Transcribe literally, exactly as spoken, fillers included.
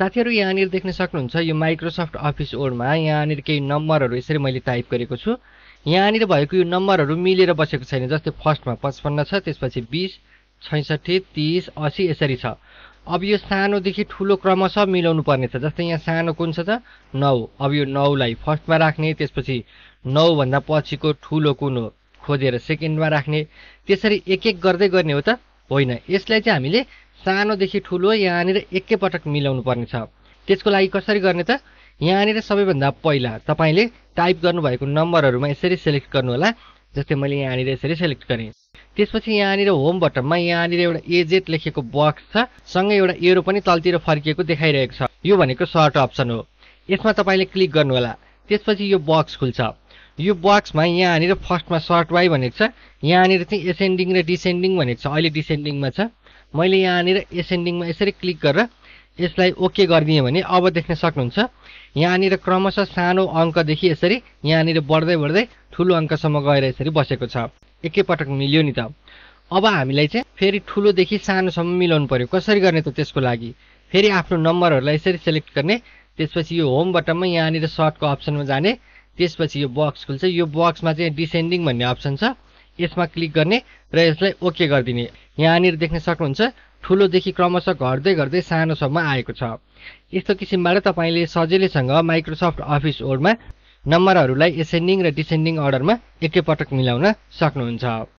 साथीहरु यहाँनिर देख्न सक्नुहुन्छ यो माइक्रोसफ्ट अफिस वर्ड मा यहाँनिर केही नम्बरहरु यसरी मैले टाइप गरेको छु। यहाँनिर भएको यो नम्बरहरु मिलेर बसेको छैन। जस्तै फर्स्ट मा पचपन्न छ, त्यसपछि बीस, छैसठी, तीस, अस्सी यसरी छ। अब यो सानो देखि ठूलो क्रम सब मिलाउनु पर्ने छ। जस्तै यहाँ सानो कुन छ त नौ। अब यो नौ लाई फर्स्ट मा राख्ने, त्यसपछि नौ भन्दा पछिको ठूलो कुन हो खोजेर सेकेन्ड मा राख्ने, त्यसरी एक एक गर्दै गर्ने हो त होइन। यसलाई चाहिँ हामीले सानो देखि ठूलो यहाँनिर एकै पटक मिलाउनु पर्ने छ। त्यसको लागि कसरी गर्ने त यहाँनिर सबैभन्दा पहिला तपाईले टाइप गर्नु भएको नम्बरहरुमा यसरी सिलेक्ट गर्नु होला। जस्तै मैले यहाँनिर यसरी सिलेक्ट गरे, त्यसपछि यहाँनिर होम बटनमा यहाँनिर एउटा एजेट लेखेको बक्स छ, सँगै एउटा एरो पनि तलतिर फर्किएको देखाइरहेको छ। यो भनेको सर्ट अप्सन हो। यसमा तपाईले क्लिक गर्नु होला, त्यसपछि यो बक्स खुल्छ। यो बक्समा यहाँनिर फर्स्टमा सर्ट बाइ भनेको छ, यहाँनिर चाहिँ एसेन्डिङ र डिसेन्डिङ भनेको छ। अहिले डिसेन्डिङमा छ, मैले यहाँनिर एसेन्डिङमा यसरी क्लिक गरेर यसलाई ओके गर्दिए भने अब देख्न सक्नुहुन्छ यहाँनिर क्रमशः सानो अंकदेखि यसरी यहाँनिर बढ्दै बढ्दै ठूलो अंकसम्म गएर यसरी बसेको छ। एकै पटक मिल्यो नि त। अब हामीलाई चाहिँ फेरि ठूलोदेखि सानोसम्म मिलाउनु पर्यो। कसरी गर्ने त त्यसको लागि फेरि आफ्नो नम्बरहरुलाई यसरी सिलेक्ट गर्ने, त्यसपछि यो होम बटनमा यहाँनिर सर्टको अप्सनमा जाने, त्यसपछि यो बक्स खुल्छ। यो बक्समा चाहिँ डिसेन्डिङ भन्ने अप्सन छ, यसमा क्लिक गर्ने र यसलाई ओके गर्दिने। यहाँनिर देख्न सक्नुहुन्छ ठूलो देखि क्रमशः घट्दै घट्दै सानोसम्म आएको छ। यस्तो किसिमबाट तपाईले सजिलैसँग माइक्रोसफ्ट अफिस वर्डमा नम्बरहरूलाई एसेन्डिङ र डिसेन्डिङ अर्डरमा एकै पटक मिलाउन सक्नुहुन्छ।